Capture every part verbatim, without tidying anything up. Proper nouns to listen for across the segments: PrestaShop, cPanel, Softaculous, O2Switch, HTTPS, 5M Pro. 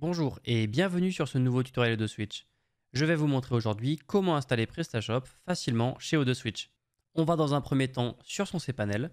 Bonjour et bienvenue sur ce nouveau tutoriel O deux Switch. Je vais vous montrer aujourd'hui comment installer PrestaShop facilement chez O deux Switch. On va dans un premier temps sur son cPanel,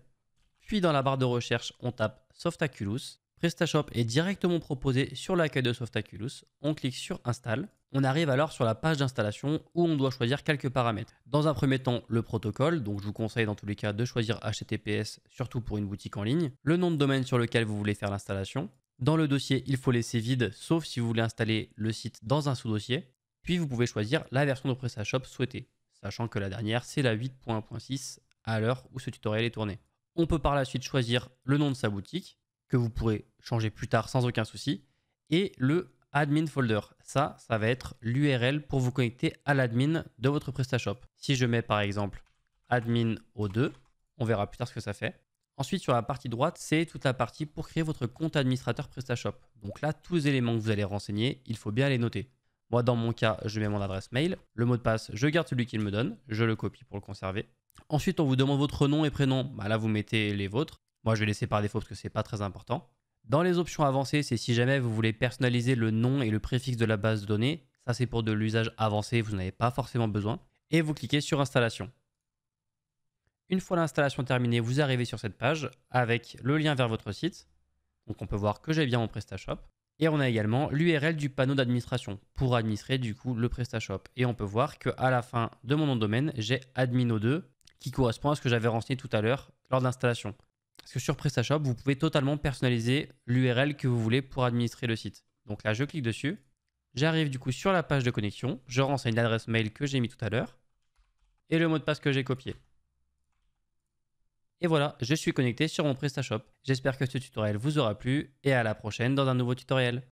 puis dans la barre de recherche on tape Softaculous. PrestaShop est directement proposé sur l'accueil de Softaculous, on clique sur Install. On arrive alors sur la page d'installation où on doit choisir quelques paramètres. Dans un premier temps le protocole, donc je vous conseille dans tous les cas de choisir H T T P S, surtout pour une boutique en ligne. Le nom de domaine sur lequel vous voulez faire l'installation. Dans le dossier, il faut laisser vide, sauf si vous voulez installer le site dans un sous-dossier. Puis vous pouvez choisir la version de PrestaShop souhaitée, sachant que la dernière, c'est la huit point un point six à l'heure où ce tutoriel est tourné. On peut par la suite choisir le nom de sa boutique, que vous pourrez changer plus tard sans aucun souci, et le admin folder. Ça, ça va être l'U R L pour vous connecter à l'admin de votre PrestaShop. Si je mets par exemple admin O deux, on verra plus tard ce que ça fait. Ensuite, sur la partie droite, c'est toute la partie pour créer votre compte administrateur PrestaShop. Donc là, tous les éléments que vous allez renseigner, il faut bien les noter. Moi, dans mon cas, je mets mon adresse mail. Le mot de passe, je garde celui qu'il me donne. Je le copie pour le conserver. Ensuite, on vous demande votre nom et prénom. Bah là, vous mettez les vôtres. Moi, je vais laisser par défaut parce que ce n'est pas très important. Dans les options avancées, c'est si jamais vous voulez personnaliser le nom et le préfixe de la base de données. Ça, c'est pour de l'usage avancé, vous n'en avez pas forcément besoin. Et vous cliquez sur Installation. Une fois l'installation terminée, vous arrivez sur cette page avec le lien vers votre site. Donc on peut voir que j'ai bien mon PrestaShop. Et on a également l'U R L du panneau d'administration pour administrer du coup le PrestaShop. Et on peut voir qu'à la fin de mon nom de domaine, j'ai admin O deux qui correspond à ce que j'avais renseigné tout à l'heure lors de l'installation. Parce que sur PrestaShop, vous pouvez totalement personnaliser l'U R L que vous voulez pour administrer le site. Donc là, je clique dessus. J'arrive du coup sur la page de connexion. Je renseigne l'adresse mail que j'ai mis tout à l'heure et le mot de passe que j'ai copié. Et voilà, je suis connecté sur mon PrestaShop. J'espère que ce tutoriel vous aura plu et à la prochaine dans un nouveau tutoriel.